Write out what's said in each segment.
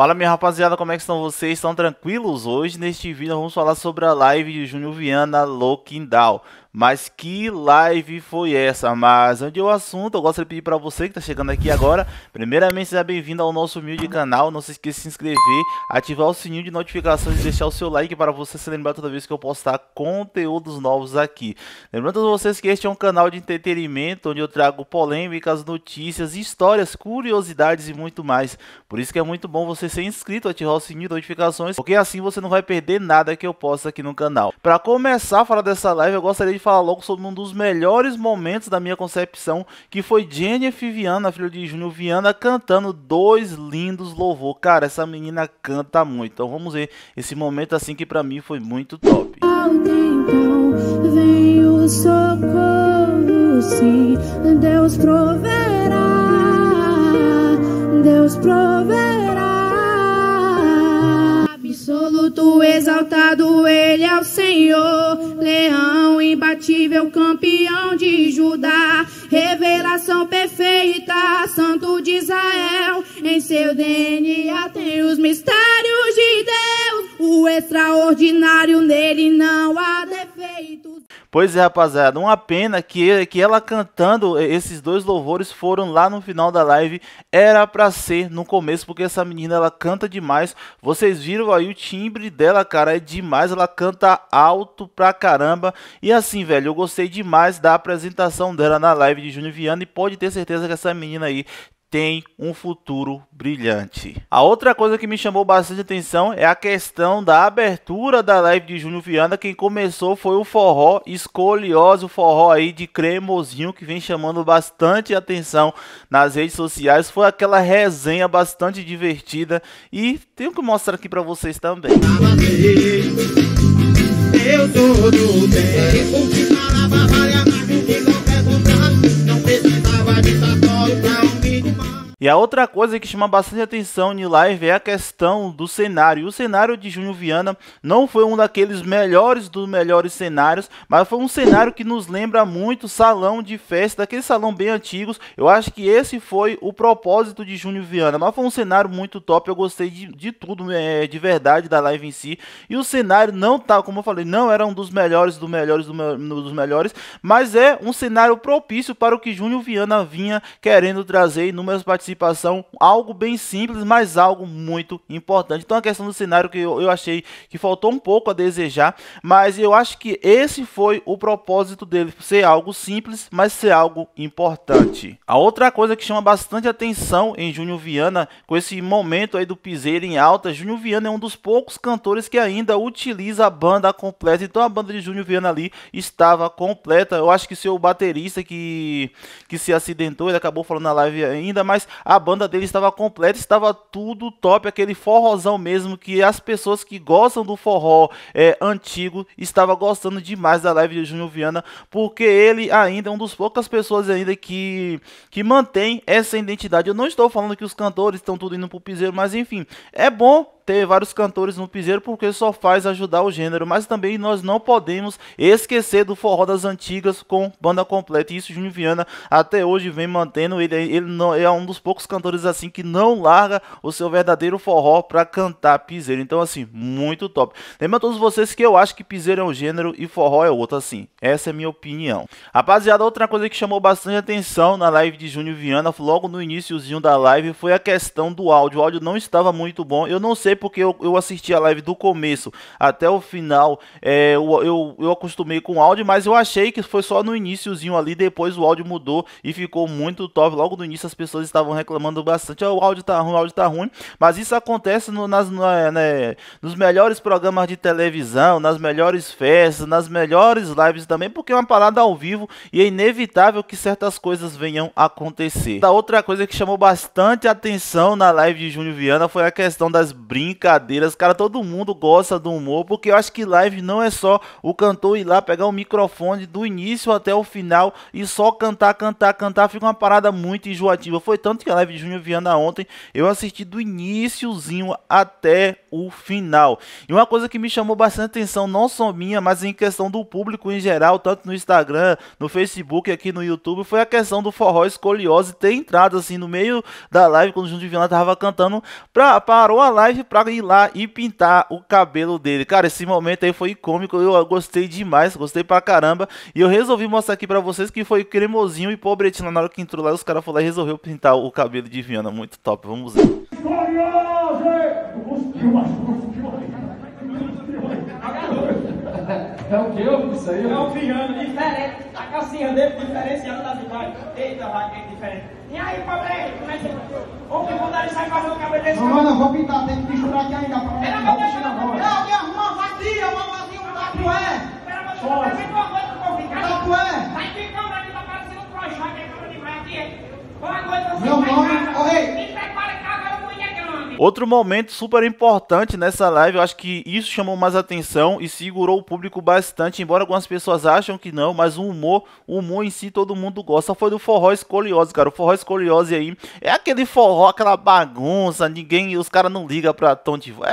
Fala, minha rapaziada, como é que estão vocês? Estão tranquilos? Hoje, neste vídeo, vamos falar sobre a live de Júnior Vianna Lockdown. Mas que live foi essa? Mas antes do assunto, eu gosto de pedir para você que tá chegando aqui agora, primeiramente, seja bem-vindo ao nosso humilde canal. Não se esqueça de se inscrever, ativar o sininho de notificações e deixar o seu like para você se lembrar toda vez que eu postar conteúdos novos aqui. Lembrando a vocês que este é um canal de entretenimento, onde eu trago polêmicas, notícias, histórias, curiosidades e muito mais. Por isso que é muito bom você ser inscrito, ativar o sininho de notificações, porque assim você não vai perder nada que eu posto aqui no canal. Para começar a falar dessa live, eu gostaria de falar logo sobre um dos melhores momentos da minha concepção, que foi Jennifer Vianna, filha de Júnior Vianna, cantando dois lindos louvor. Cara, essa menina canta muito. Então vamos ver esse momento assim que pra mim foi muito top. Ao tempo vem o socorro, sim, Deus proverá, Deus proverá. Absoluto, exaltado, ele é o Senhor, leão imbatível, campeão de Judá, revelação perfeita, santo de Israel. Em seu DNA tem os mistérios de Deus, o extraordinário, nele não há defeito. Pois é, rapaziada, uma pena que ela cantando esses dois louvores foram lá no final da live. Era pra ser no começo, porque essa menina, ela canta demais. Vocês viram aí o timbre dela, cara, é demais. Ela canta alto pra caramba. E assim, velho, eu gostei demais da apresentação dela na live de Júnior Vianna. E pode ter certeza que essa menina aí tem um futuro brilhante. A outra coisa que me chamou bastante atenção é a questão da abertura da live de Júnior Vianna. Quem começou foi o forró Escoliose, o forró aí de Cremosinho, que vem chamando bastante atenção nas redes sociais. Foi aquela resenha bastante divertida e tenho que mostrar aqui pra vocês também. Eu sou do E a outra coisa que chama bastante atenção em live é a questão do cenário. O cenário de Júnior Vianna não foi um daqueles melhores dos melhores cenários, mas foi um cenário que nos lembra muito salão de festa, daqueles salão bem antigos. Eu acho que esse foi o propósito de Júnior Vianna, mas foi um cenário muito top. Eu gostei de tudo, de verdade, da live em si. E o cenário não tá, como eu falei, não era um dos melhores dos melhores, mas é um cenário propício para o que Júnior Vianna vinha querendo trazer em números participantes. Algo bem simples, mas algo muito importante. Então a questão do cenário que eu achei que faltou um pouco a desejar, mas eu acho que esse foi o propósito dele, ser algo simples, mas ser algo importante. A outra coisa que chama bastante atenção em Júnior Vianna, com esse momento aí do piseiro em alta, Júnior Vianna é um dos poucos cantores que ainda utiliza a banda completa. Então a banda de Júnior Vianna ali estava completa. Eu acho que seu baterista que se acidentou, ele acabou falando na live ainda, mas a banda dele estava completa, estava tudo top, aquele forrozão mesmo que as pessoas que gostam do forró antigo estavam gostando demais da live de Júnior Vianna, porque ele ainda é um dos poucas pessoas ainda que mantém essa identidade. Eu não estou falando que os cantores estão tudo indo pro piseiro, mas enfim, é bom ter vários cantores no piseiro, porque só faz ajudar o gênero, mas também nós não podemos esquecer do forró das antigas com banda completa, e isso Júnior Vianna até hoje vem mantendo. Ele é um dos poucos cantores assim que não larga o seu verdadeiro forró pra cantar piseiro. Então assim, muito top. Lembra a todos vocês que eu acho que piseiro é um gênero e forró é outro, assim, essa é a minha opinião. Rapaziada, outra coisa que chamou bastante atenção na live de Júnior Vianna, logo no iniciozinho da live, foi a questão do áudio. O áudio não estava muito bom, eu não sei porque eu assisti a live do começo até o final, eu acostumei com o áudio, mas eu achei que foi só no iniciozinho ali, depois o áudio mudou e ficou muito top. Logo no início as pessoas estavam reclamando bastante, o áudio tá ruim, o áudio tá ruim, mas isso acontece nos melhores programas de televisão, nas melhores festas, nas melhores lives também, porque é uma parada ao vivo e é inevitável que certas coisas venham a acontecer. A outra coisa que chamou bastante atenção na live de Júnior Vianna foi a questão das brigas brincadeiras, cara, todo mundo gosta do humor, porque eu acho que live não é só o cantor ir lá pegar o microfone do início até o final e só cantar, fica uma parada muito enjoativa. Foi tanto que a live de Júnior Vianna ontem eu assisti do iniciozinho até o final. E uma coisa que me chamou bastante atenção, não só minha, mas em questão do público em geral, tanto no Instagram, no Facebook, aqui no YouTube, foi a questão do forró escoliose ter entrado assim no meio da live, quando o Júnior Vianna tava cantando, parou a live pra ir lá e pintar o cabelo dele. Cara, esse momento aí foi cômico, eu gostei demais, gostei pra caramba, e eu resolvi mostrar aqui pra vocês que foi cremosinho e pobretinho na hora que entrou lá, os caras foram lá e resolveu pintar o cabelo de Vianna, muito top, vamos ver. É o que eu isso aí? É um Vianna diferente, a calcinha dele diferenciando das iguais. Eita, vai, que é diferente. E aí, pobre, como é que você vai fazer o cabelo desse? Não, não, vou pintar, tem que misturar aqui ainda. Pera, vou deixar na mão. Não, alguém arruma uma fatia, uma fatia, um tatué. Pera, vou deixar uma coisa pra ficar. Tatué. Vai ficando ali, tá parecendo um Projac, é cama de vai aqui. Uma coisa assim, meu nome, oi. Outro momento super importante nessa live, eu acho que isso chamou mais atenção e segurou o público bastante, embora algumas pessoas acham que não, mas o humor em si todo mundo gosta, foi do forró escoliose, cara. O forró escoliose aí é aquele forró, aquela bagunça, ninguém, os caras não ligam pra tom de voz.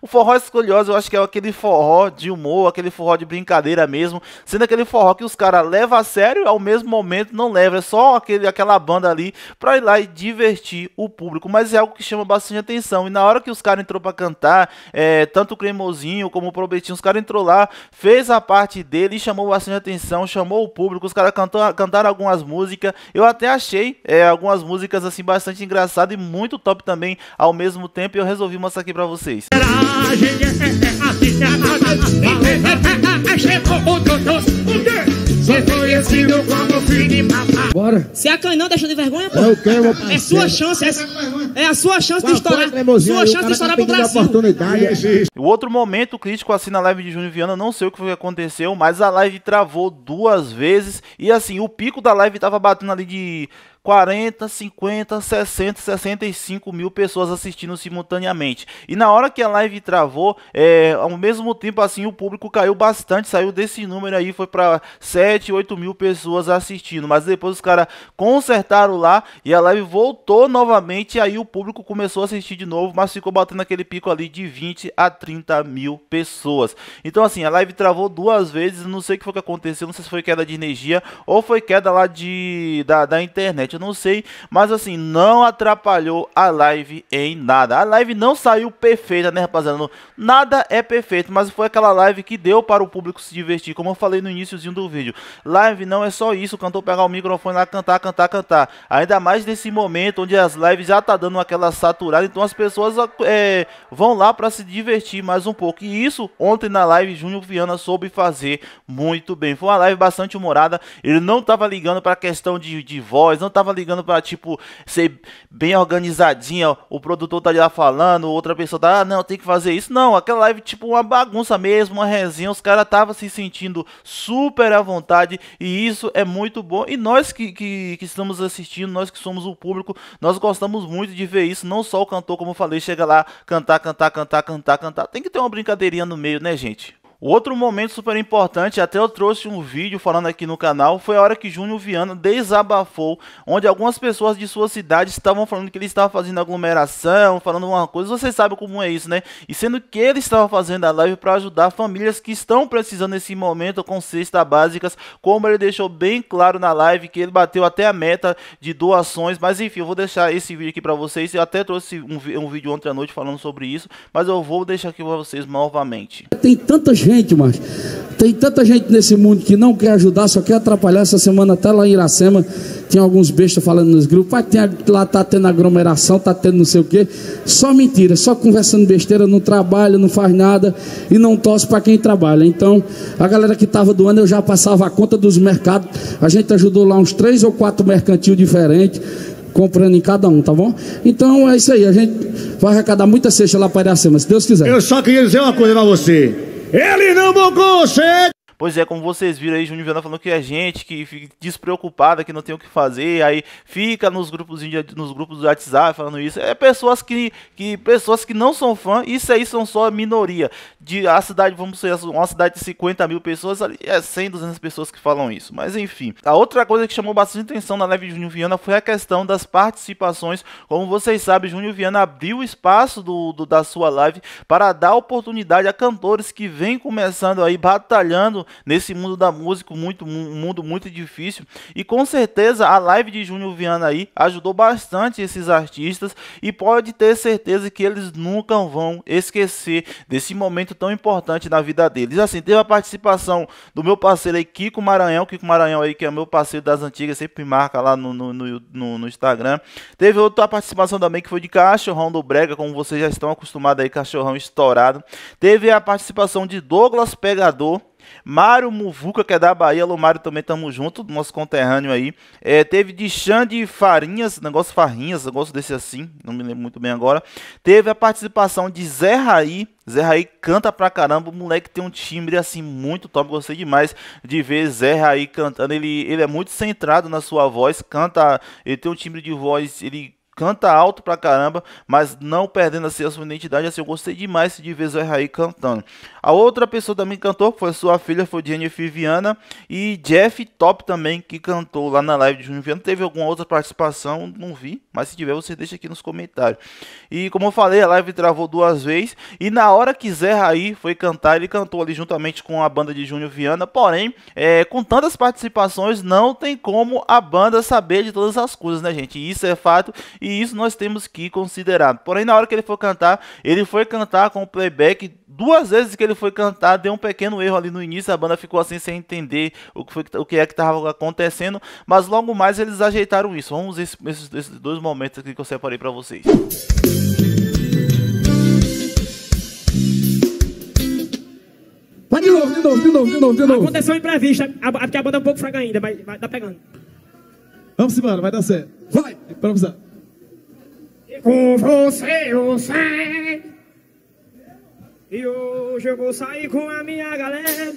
O forró escoliose eu acho que é aquele forró de humor, aquele forró de brincadeira mesmo, sendo aquele forró que os caras levam a sério, ao mesmo momento não levam, é só aquela banda ali pra ir lá e divertir o público, mas é algo que chama bastante atenção. E na hora que os caras entrou pra cantar, tanto o cremosinho como o probetinho, os caras entrou lá, fez a parte dele e chamou bastante atenção, chamou o público, os caras cantaram algumas músicas, eu até achei algumas músicas assim bastante engraçado e muito top também ao mesmo tempo, e eu resolvi mostrar aqui pra vocês. Bora. Se a cãe não deixa de vergonha, pô. É sua chance, é a sua chance de estourar. Sua chance de estourar pro Brasil. O outro momento crítico assim na live de Júnior Vianna, não sei o que foi que aconteceu, mas a live travou duas vezes e assim, o pico da live tava batendo ali de 40, 50, 60, 65 mil pessoas assistindo simultaneamente. E na hora que a live travou, ao mesmo tempo assim, o público caiu bastante, saiu desse número aí, foi pra 7, 8 mil pessoas assistindo. Mas depois os caras consertaram lá e a live voltou novamente, e aí o público começou a assistir de novo, mas ficou batendo aquele pico ali de 20 a 30 mil pessoas. Então assim, a live travou duas vezes, não sei o que foi que aconteceu, não sei se foi queda de energia ou foi queda lá da internet. Eu não sei, mas assim, não atrapalhou a live em nada. A live não saiu perfeita, né, rapaziada? Nada é perfeito, mas foi aquela live que deu para o público se divertir, como eu falei no iniciozinho do vídeo. Live não é só isso, o cantor pegar o microfone lá, cantar. Ainda mais nesse momento onde as lives já tá dando aquela saturada, então as pessoas vão lá para se divertir mais um pouco. E isso, ontem na live, Júnior Vianna soube fazer muito bem. Foi uma live bastante humorada, ele não tava ligando para a questão de voz, não tava ligando pra, tipo, ser bem organizadinha, o produtor tá lá falando, outra pessoa tá, ah, não, tem que fazer isso. Não, aquela live, tipo, uma bagunça mesmo, uma resenha, os caras tava se sentindo super à vontade, e isso é muito bom, e nós que estamos assistindo, nós que somos o público, nós gostamos muito de ver isso, não só o cantor, como eu falei, chega lá, cantar, tem que ter uma brincadeirinha no meio, né, gente? Outro momento super importante, até eu trouxe um vídeo falando aqui no canal, foi a hora que Júnior Vianna desabafou, onde algumas pessoas de sua cidade estavam falando que ele estava fazendo aglomeração, falando uma coisa, vocês sabem como é isso, né? E sendo que ele estava fazendo a live para ajudar famílias que estão precisando nesse momento com cestas básicas, como ele deixou bem claro na live, que ele bateu até a meta de doações, mas enfim, eu vou deixar esse vídeo aqui para vocês, eu até trouxe um vídeo ontem à noite falando sobre isso, mas eu vou deixar aqui para vocês novamente. Tem tanta gente, mas tem tanta gente nesse mundo que não quer ajudar, só quer atrapalhar. Essa semana até lá em Iracema tinha alguns bestas falando nos grupos, mas lá tá tendo aglomeração, tá tendo não sei o que, só mentira, só conversando besteira, não trabalha, não faz nada e não torce para quem trabalha. Então a galera que tava doando, eu já passava a conta dos mercados, a gente ajudou lá uns 3 ou 4 mercantil diferentes, comprando em cada um, tá bom? Então é isso aí, a gente vai arrecadar muita cesta lá para Iracema, se Deus quiser. Eu só queria dizer uma coisa pra você. Ele não vão conseguir! Pois é, como vocês viram aí, Júnior Vianna falando que é gente que fica despreocupada, que não tem o que fazer, aí fica nos grupos do WhatsApp falando isso. É pessoas que não são fã, isso aí são só minoria. A cidade, vamos ser uma cidade de 50 mil pessoas, é 100, 200 pessoas que falam isso. Mas enfim, a outra coisa que chamou bastante atenção na live de Júnior Vianna foi a questão das participações. Como vocês sabem, Júnior Vianna abriu o espaço da sua live para dar oportunidade a cantores que vêm começando aí, batalhando nesse mundo da música, um mundo muito difícil, e com certeza a live de Júnior Vianna aí ajudou bastante esses artistas, e pode ter certeza que eles nunca vão esquecer desse momento tão importante na vida deles. Assim, teve a participação do meu parceiro aí, Kiko Maranhão aí, que é meu parceiro das antigas, sempre marca lá no Instagram. Teve outra participação também que foi de Cachorrão do Brega, como vocês já estão acostumados aí, Cachorrão estourado. Teve a participação de Douglas Pegador, Mário Muvuca, que é da Bahia. Alô, Mário, também tamo junto, nosso conterrâneo aí. Teve de Xande Farinhas, negócio desse assim, não me lembro muito bem agora. Teve a participação de Zé Raí. Zé Raí canta pra caramba, o moleque tem um timbre assim muito top, gostei demais de ver Zé Raí cantando. Ele é muito centrado na sua voz, canta, ele tem um timbre de voz, ele canta alto pra caramba, mas não perdendo assim a sua identidade. Assim, eu gostei demais de ver Zé Raí cantando. A outra pessoa também cantou, que foi sua filha, foi Jennifer Vianna, e Jeff Top também, que cantou lá na live de Júnior Vianna. Teve alguma outra participação? Não vi, mas se tiver, você deixa aqui nos comentários. E como eu falei, a live travou duas vezes, e na hora que Zé Raí foi cantar, ele cantou ali juntamente com a banda de Júnior Vianna. Porém, com tantas participações, não tem como a banda saber de todas as coisas, né, gente? Isso é fato. E isso nós temos que considerar. Porém, na hora que ele foi cantar com o playback. Duas vezes que ele foi cantar, deu um pequeno erro ali no início, a banda ficou assim sem entender o que estava acontecendo, mas logo mais eles ajeitaram isso. Vamos ver esses dois momentos aqui que eu separei para vocês. De novo. Aconteceu um imprevisto, porque a banda é um pouco fraca ainda, mas vai tá pegando. Vamos embora, vai dar certo. Vai! Improvisar. Com você eu sei, e hoje eu vou sair com a minha galera.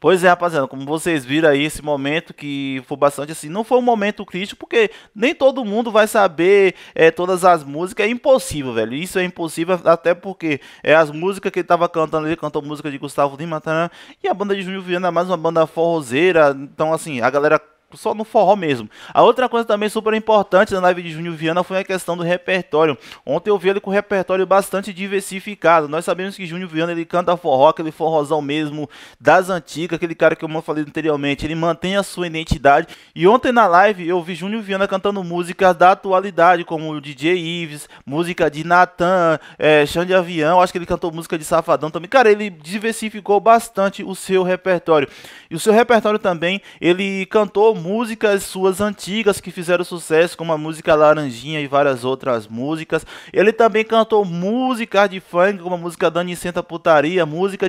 Pois é, rapaziada, como vocês viram aí, esse momento que foi bastante assim, não foi um momento crítico, porque nem todo mundo vai saber todas as músicas, é impossível, velho, isso é impossível, até porque as músicas que ele tava cantando, ele cantou música de Gustavo Lima, Natan, e a banda de Júnior Vianna é mais uma banda forrozeira, então assim, a galera só no forró mesmo. A outra coisa também super importante na live de Júnior Vianna foi a questão do repertório. Ontem eu vi ele com um repertório bastante diversificado. Nós sabemos que Júnior Vianna, ele canta forró, aquele forrozão mesmo das antigas, aquele cara que eu falei anteriormente, ele mantém a sua identidade. E ontem na live eu vi Júnior Vianna cantando músicas da atualidade, como o DJ Ivis, música de Natan, Xand de Avião, acho que ele cantou música de Safadão também. Cara, ele diversificou bastante o seu repertório. E o seu repertório também, ele cantou músicas suas antigas que fizeram sucesso, como a música Laranjinha e várias outras músicas. Ele também cantou músicas de funk, como a música Dani Senta Putaria, música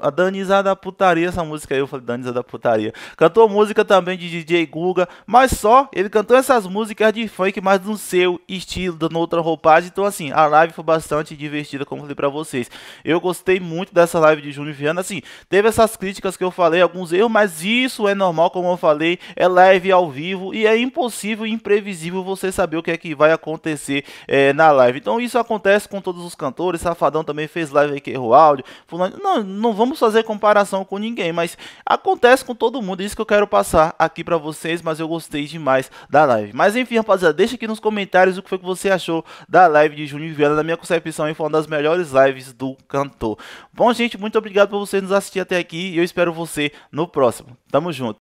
a Danizada Putaria, essa música aí eu falei Danizada Putaria. Cantou música também de DJ Guga, mas só ele cantou essas músicas de funk, mas no seu estilo, dando outra roupagem. Então assim, a live foi bastante divertida, como eu falei pra vocês. Eu gostei muito dessa live de Júnior Vianna. Assim, teve essas críticas que eu falei, alguns erros, mas isso é normal, como eu falei, é live ao vivo e é impossível e imprevisível você saber o que é que vai acontecer na live. Então isso acontece com todos os cantores. Safadão também fez live aí que errou áudio, fulano. Não vamos fazer comparação com ninguém, mas acontece com todo mundo, isso que eu quero passar aqui pra vocês. Mas eu gostei demais da live. Mas enfim, rapaziada, deixa aqui nos comentários o que foi que você achou da live de Júnior Vianna. Na minha concepção, foi uma das melhores lives do cantor. Bom, gente, muito obrigado por vocês nos assistirem até aqui, e eu espero você no próximo. Tamo junto.